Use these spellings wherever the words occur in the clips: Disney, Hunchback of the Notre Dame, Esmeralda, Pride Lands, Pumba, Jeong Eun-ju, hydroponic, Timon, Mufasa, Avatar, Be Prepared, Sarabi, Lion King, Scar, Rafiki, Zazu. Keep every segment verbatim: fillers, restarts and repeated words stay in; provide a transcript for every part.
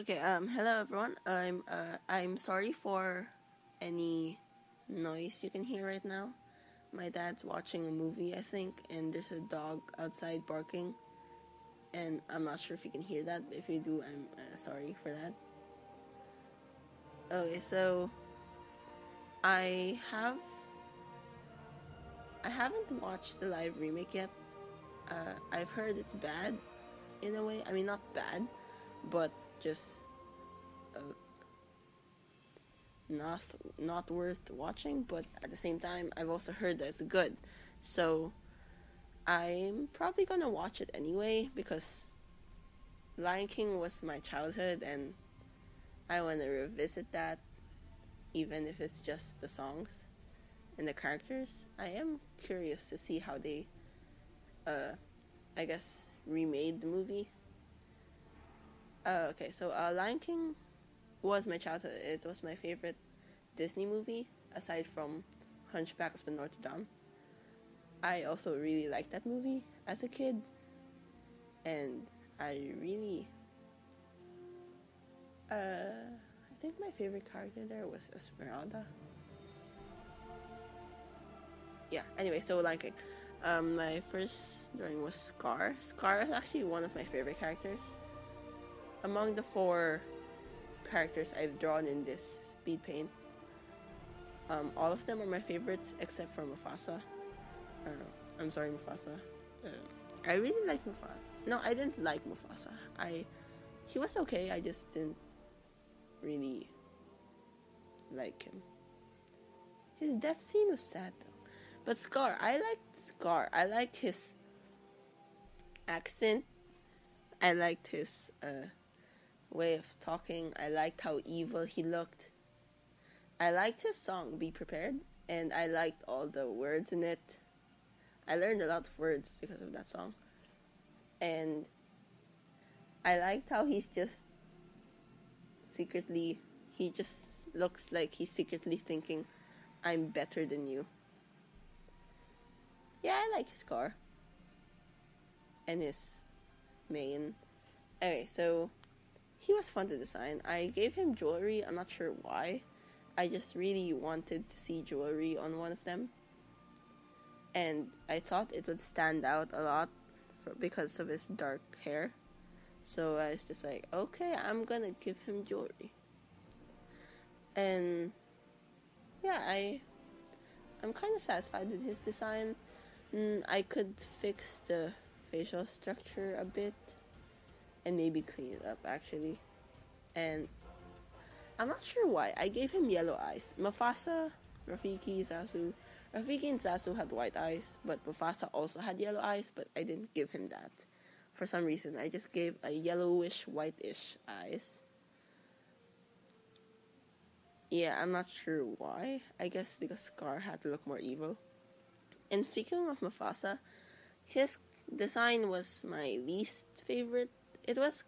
Okay, um, hello everyone. I'm, uh, I'm sorry for any noise you can hear right now. My dad's watching a movie, I think, and there's a dog outside barking. And I'm not sure if you can hear that, but if you do, I'm uh, sorry for that. Okay, so, I have, I haven't watched the live remake yet. Uh, I've heard it's bad, in a way. I mean, not bad, but just uh, not not worth watching, but at the same time I've also heard that it's good, so I'm probably gonna watch it anyway because Lion King was my childhood and I want to revisit that, even if it's just the songs and the characters. I am curious to see how they uh, I guess remade the movie. Uh, okay, so uh, Lion King was my childhood. It was my favorite Disney movie, aside from Hunchback of the Notre Dame. I also really liked that movie as a kid, and I really... Uh, I think my favorite character there was Esmeralda. Yeah, anyway, so Lion King. Um, my first drawing was Scar. Scar is actually one of my favorite characters. Among the four characters I've drawn in this speed paint, um, all of them are my favorites except for Mufasa. Uh, I'm sorry, Mufasa. Uh, I really liked Mufasa. No, I didn't like Mufasa. I, he was okay. I just didn't really like him. His death scene was sad, though. But Scar, I liked Scar. I liked his accent. I liked his Uh, way of talking. I liked how evil he looked. I liked his song, Be Prepared, and I liked all the words in it. I learned a lot of words because of that song. And I liked how he's just secretly, he just looks like he's secretly thinking, I'm better than you. Yeah, I like Scar. And his mane. Anyway, so he was fun to design. I gave him jewelry. I'm not sure why. I just really wanted to see jewelry on one of them. And I thought it would stand out a lot for, because of his dark hair. So I was just like, okay, I'm gonna give him jewelry. And yeah, I, I'm kind of satisfied with his design. Mm, I could fix the facial structure a bit. And maybe clean it up, actually. And I'm not sure why. I gave him yellow eyes. Mufasa, Rafiki, Zazu. Rafiki and Zazu had white eyes, but Mufasa also had yellow eyes, but I didn't give him that. For some reason, I just gave a yellowish, whitish eyes. Yeah, I'm not sure why. I guess because Scar had to look more evil. And speaking of Mufasa, his design was my least favorite. It was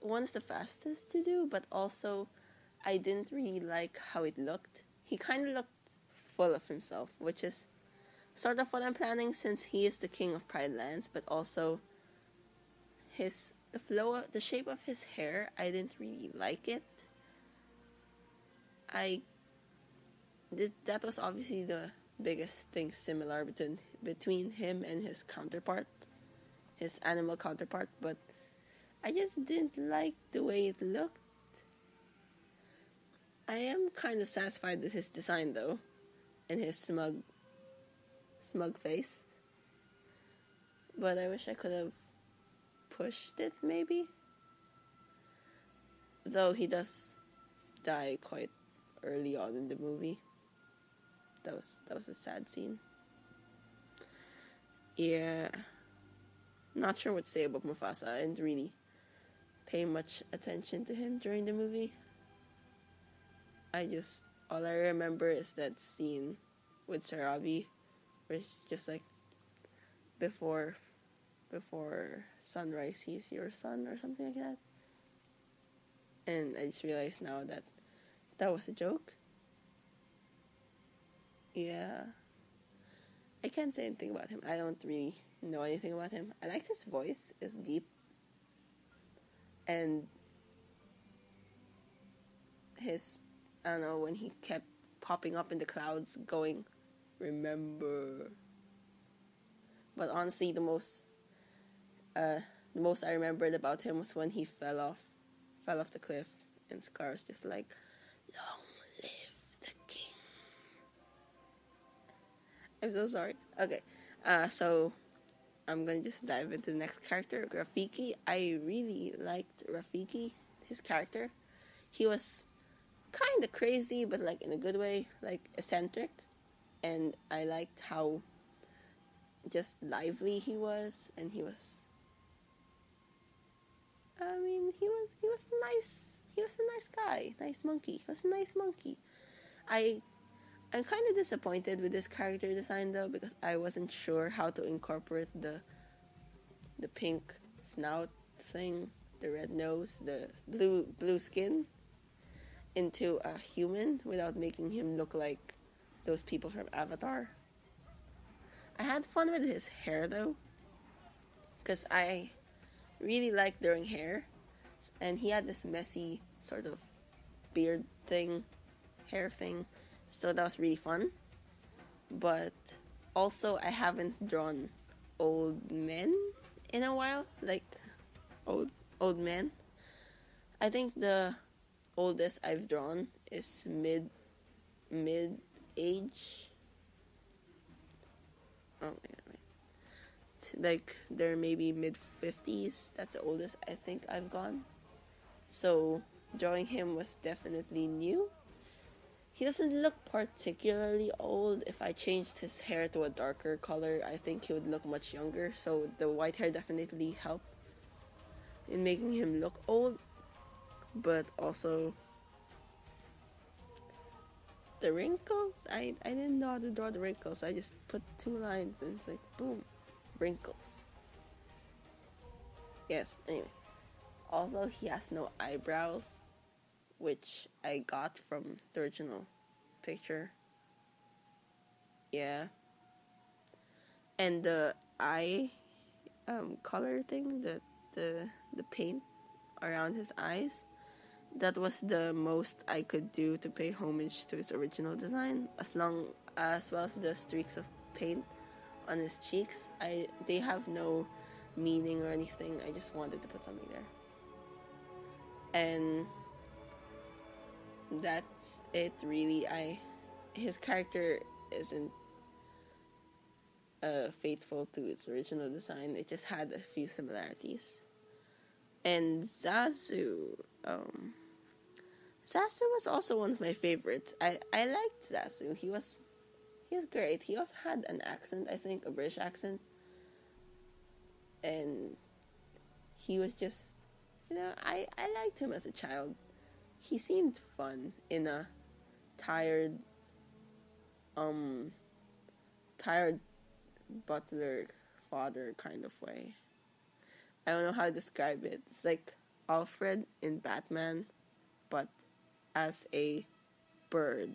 one of the fastest to do, but also I didn't really like how it looked. He kind of looked full of himself, which is sort of what I'm planning since he is the king of Pride Lands, but also his the flow, of, the shape of his hair, I didn't really like it. I did, that was obviously the biggest thing similar between between him and his counterpart, his animal counterpart, but I just didn't like the way it looked. I am kind of satisfied with his design though, and his smug, smug face. But I wish I could have pushed it maybe. Though he does die quite early on in the movie. That was that was a sad scene. Yeah, not sure what to say about Mufasa. I didn't really pay much attention to him during the movie. I just, all I remember is that scene with Sarabi, where it's just like, before, before sunrise, he's your son, or something like that. And I just realized now that that was a joke. Yeah. I can't say anything about him. I don't really know anything about him. I like his voice. It's deep. And his, I don't know, when he kept popping up in the clouds going, remember. But honestly, the most, uh, the most I remembered about him was when he fell off, fell off the cliff, and Scar's just like, long live the king. I'm so sorry. Okay, uh, so I'm gonna just dive into the next character, Rafiki. I really liked Rafiki, his character. He was kind of crazy, but like in a good way, like eccentric, and I liked how just lively he was, and he was, I mean, he was, he was nice, he was a nice guy, nice monkey, he was a nice monkey. I, I'm kind of disappointed with this character design though, because I wasn't sure how to incorporate the, the pink snout thing, the red nose, the blue, blue skin, into a human without making him look like those people from Avatar. I had fun with his hair though, because I really liked growing hair, and he had this messy sort of beard thing, hair thing, so that was really fun. But also, I haven't drawn old men in a while, like old old men. I think the oldest I've drawn is mid mid age. Oh my god, wait. Like, they're maybe mid fifties. That's the oldest I think I've gone. So, drawing him was definitely new. He doesn't look particularly old. If I changed his hair to a darker color, I think he would look much younger. So, the white hair definitely helped in making him look old. But also, the wrinkles, I, I didn't know how to draw the wrinkles. I just put two lines and it's like, boom, wrinkles. Yes, anyway. Also, he has no eyebrows, which I got from the original picture. Yeah. And the eye um, color thing, the, the, the paint around his eyes, that was the most I could do to pay homage to his original design, as long as well as the streaks of paint on his cheeks. I they have no meaning or anything. I just wanted to put something there, and that's it really. I his character isn't uh, faithful to its original design. It just had a few similarities. And Zazu, um. Zazu was also one of my favorites. I, I liked Zazu. He was he was great. He also had an accent, I think, a British accent. And he was just, you know, I, I liked him as a child. He seemed fun in a tired um tired butler father kind of way. I don't know how to describe it. It's like Alfred in Batman, but as a bird.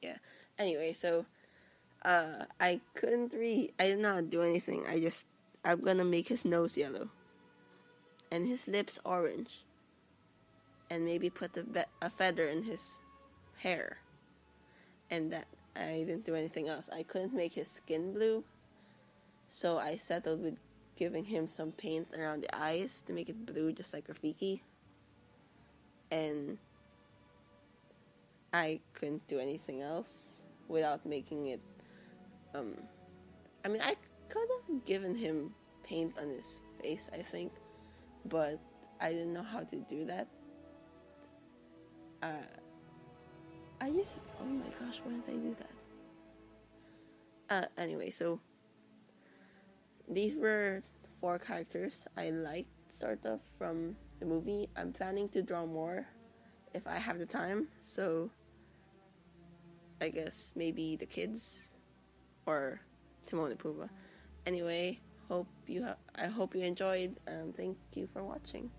Yeah. Anyway, so uh, I couldn't read. I did not do anything. I just I'm gonna make his nose yellow, and his lips orange, and maybe put a, be- a feather in his hair, and that I didn't do anything else. I couldn't make his skin blue. So I settled with giving him some paint around the eyes to make it blue, just like Rafiki. And I couldn't do anything else without making it, um, I mean, I could have given him paint on his face, I think, but I didn't know how to do that. Uh, I just, oh my gosh, why did I do that? Uh, anyway, so these were four characters I liked, sort of, from the movie. I'm planning to draw more if I have the time, so I guess maybe the kids or Timon and Pumba. Anyway, hope you ha- I hope you enjoyed, and um, thank you for watching.